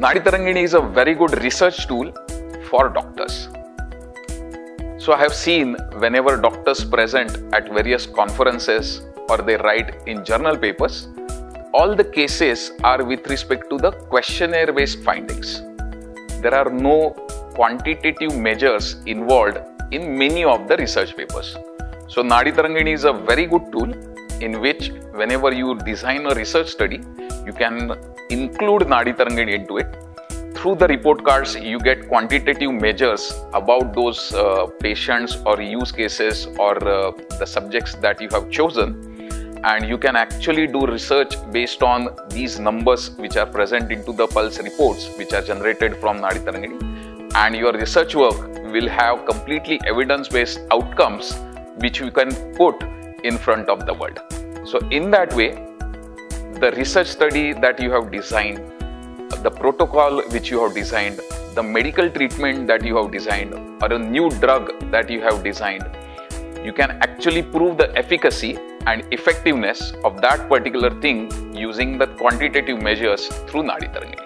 Nadi Tarangini is a very good research tool for doctors. So I have seen whenever doctors present at various conferences or they write in journal papers, all the cases are with respect to the questionnaire-based findings. There are no quantitative measures involved in many of the research papers. So Nadi Tarangini is a very good tool in which whenever you design a research study, you can include Nadi Tarangini into it. Through the report cards, you get quantitative measures about those patients or use cases or the subjects that you have chosen, and you can actually do research based on these numbers which are present into the pulse reports which are generated from Nadi Tarangini, and your research work will have completely evidence-based outcomes which you can put in front of the world. So in that way, the research study that you have designed, the protocol which you have designed, the medical treatment that you have designed, or a new drug that you have designed, you can actually prove the efficacy and effectiveness of that particular thing using the quantitative measures through Nadi Tarangini.